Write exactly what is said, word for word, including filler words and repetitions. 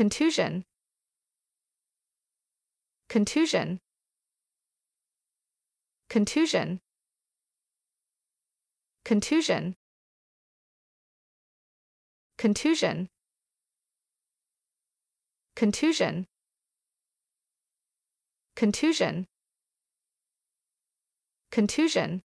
Contusion. Contusion. Contusion. Contusion. Contusion. Contusion. Contusion. Contusion.